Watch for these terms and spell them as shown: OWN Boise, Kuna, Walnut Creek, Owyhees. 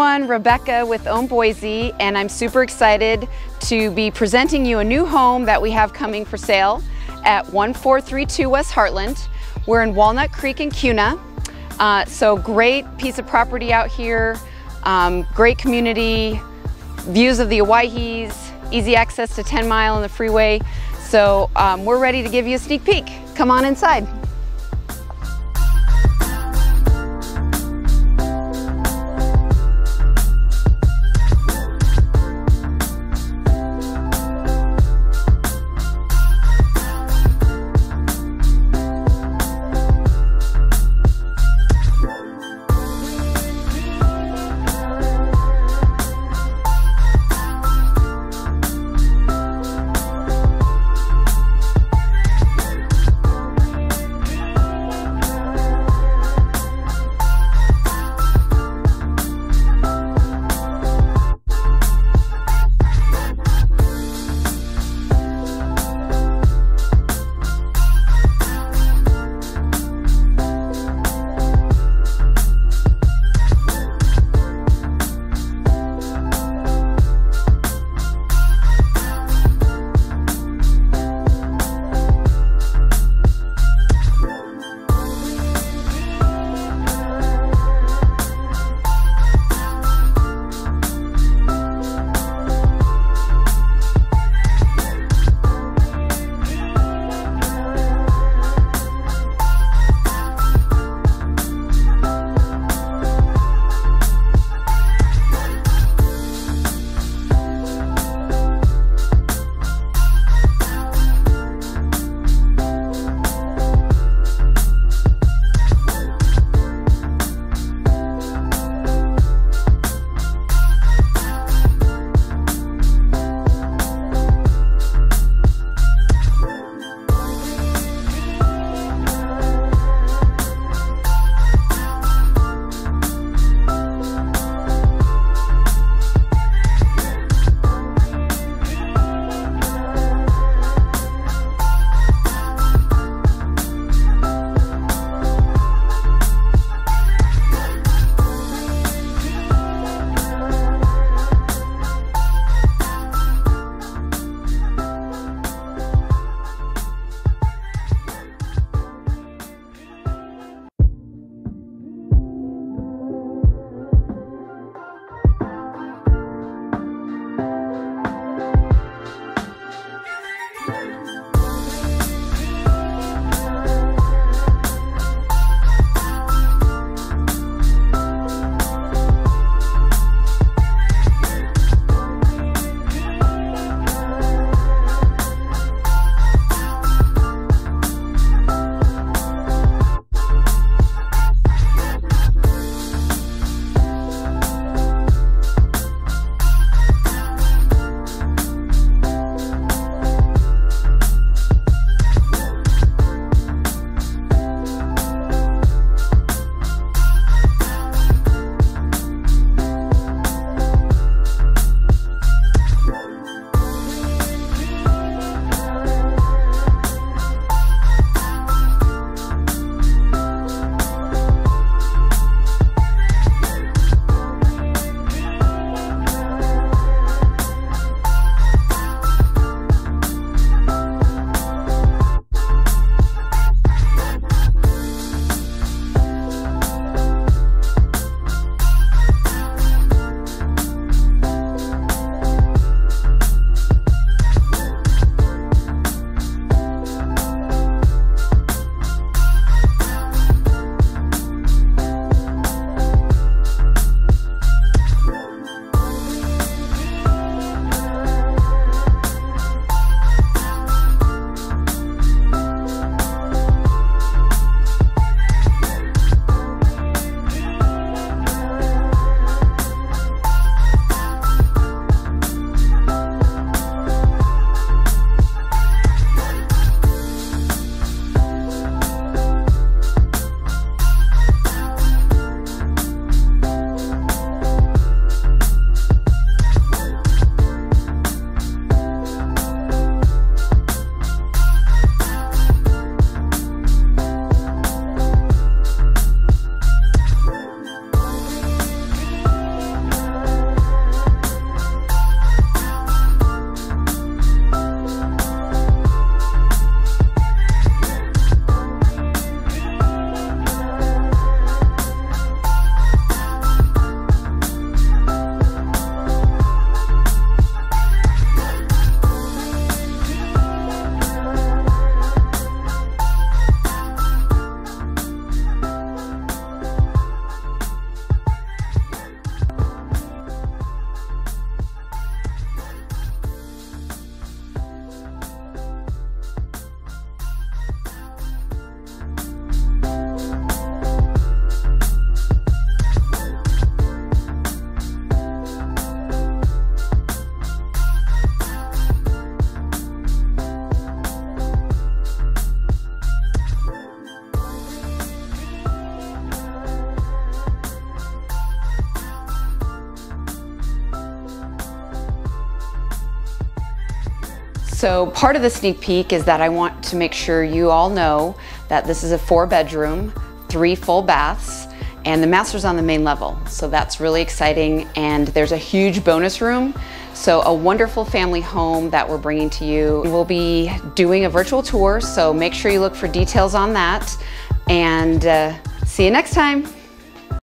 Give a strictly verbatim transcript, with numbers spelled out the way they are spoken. everyone, Rebecca with OWN Boise, and I'm super excited to be presenting you a new home that we have coming for sale at one four three two West Heartland. We're in Walnut Creek in Kuna, uh, so great piece of property out here, um, great community, views of the Owyhees, easy access to ten mile on the freeway, so um, we're ready to give you a sneak peek. Come on inside. So part of the sneak peek is that I want to make sure you all know that this is a four bedroom, three full baths, and the master's on the main level. So that's really exciting, and there's a huge bonus room. So a wonderful family home that we're bringing to you. We'll be doing a virtual tour, so make sure you look for details on that, and uh, see you next time.